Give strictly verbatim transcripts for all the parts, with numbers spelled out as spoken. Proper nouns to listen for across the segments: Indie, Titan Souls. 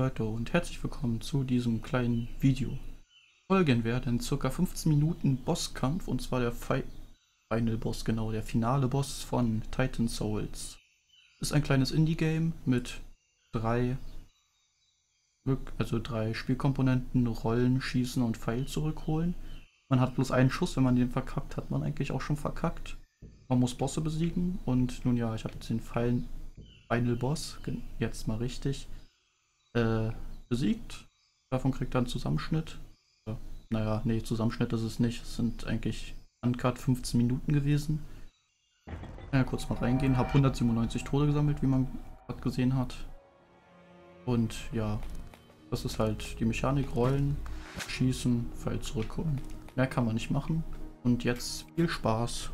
Leute und herzlich willkommen zu diesem kleinen Video. Folgen werden ca. fünfzehn Minuten Bosskampf, und zwar der Fi Final Boss, genau, der finale Boss von Titan Souls. Ist ein kleines Indie-Game mit drei, also drei Spielkomponenten: Rollen, Schießen und Pfeil zurückholen. Man hat bloß einen Schuss, wenn man den verkackt, hat man eigentlich auch schon verkackt. Man muss Bosse besiegen und nun ja, ich habe jetzt den Final Boss, jetzt mal richtig, besiegt. Davon kriegt er einen Zusammenschnitt. Ja, naja, nee, Zusammenschnitt ist es nicht. Es sind eigentlich uncut fünfzehn Minuten gewesen. Ja, kurz mal reingehen. Hab hundertsiebenundneunzig Tode gesammelt, wie man gerade gesehen hat. Und ja, das ist halt die Mechanik: Rollen, Schießen, Pfeil zurückholen. Mehr kann man nicht machen. Und jetzt viel Spaß.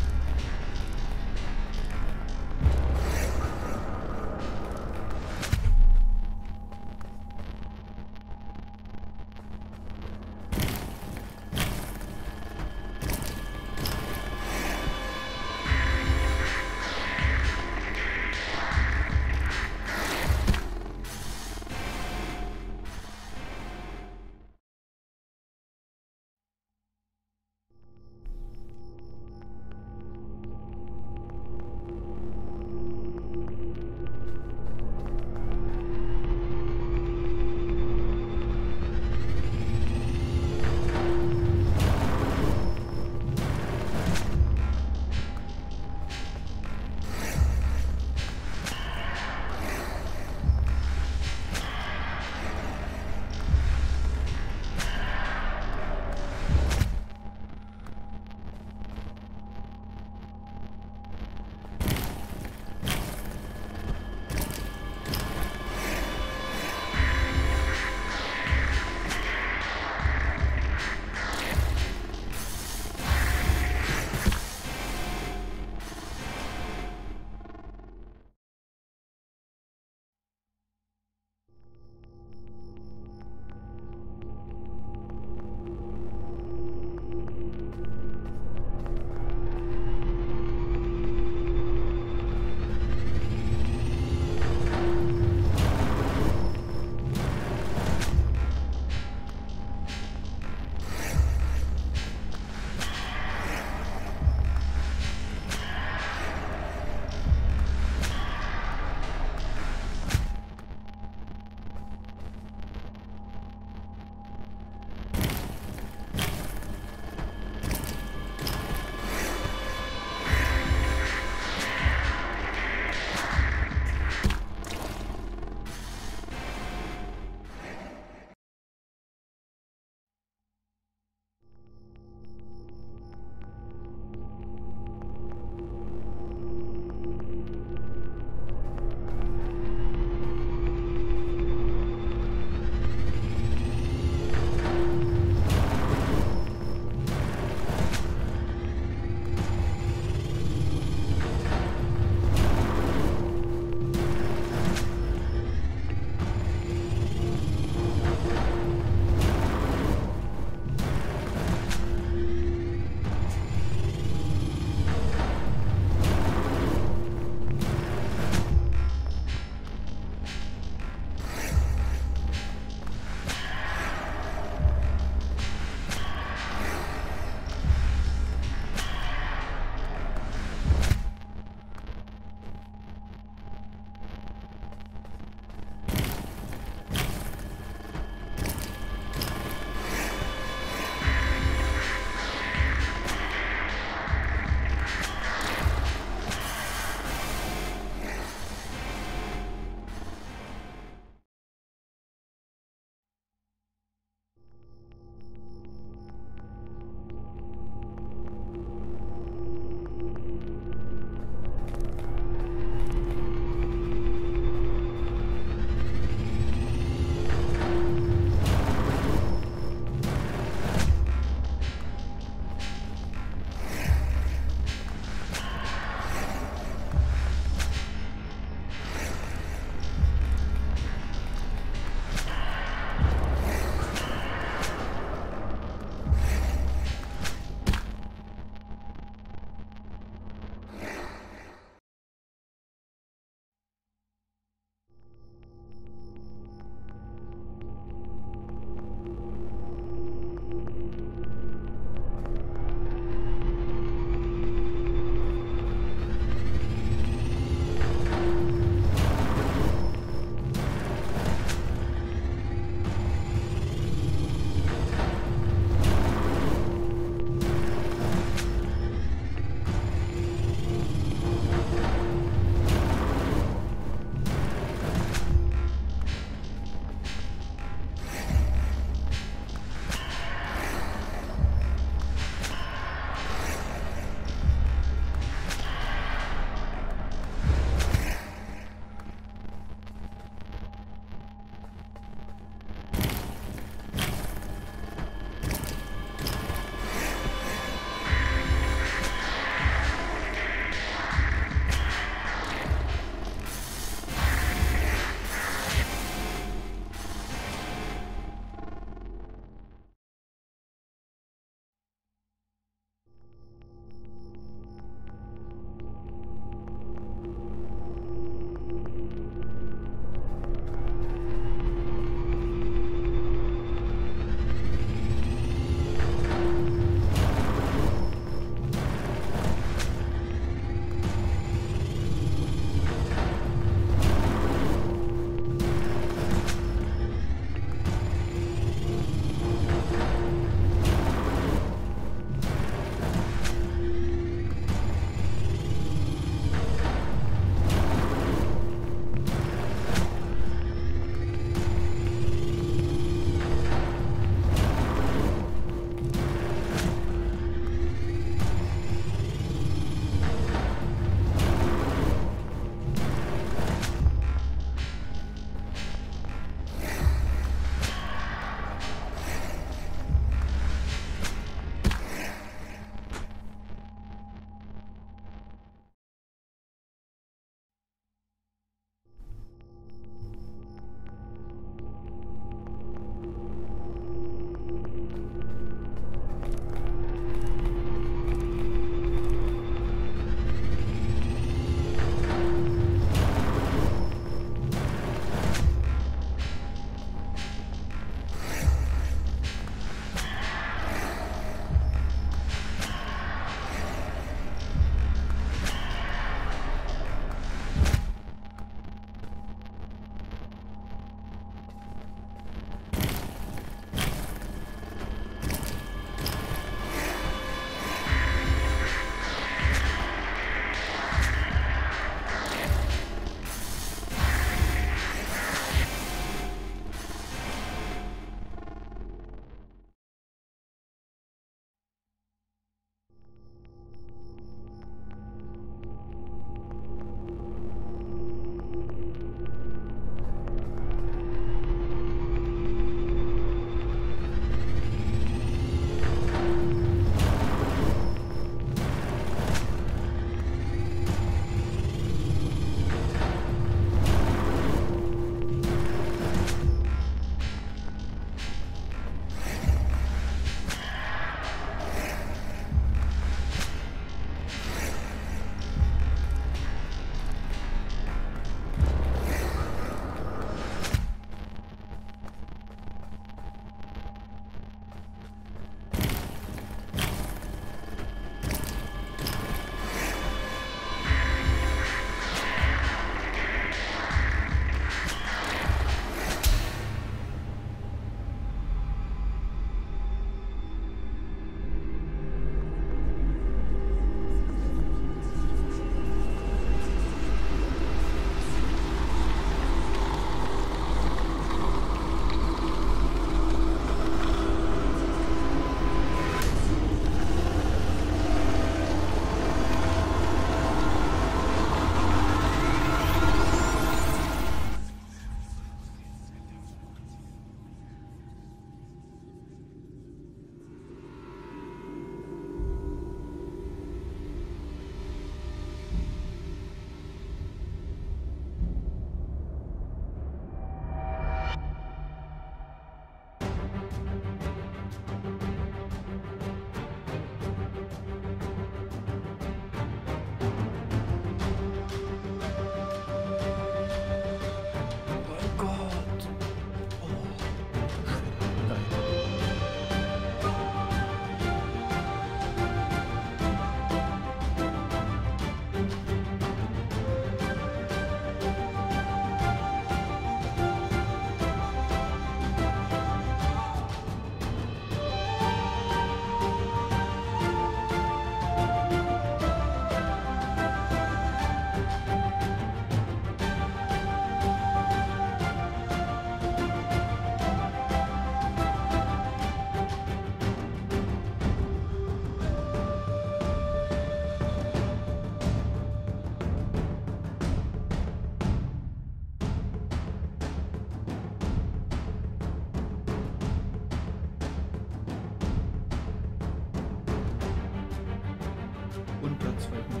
Zweiten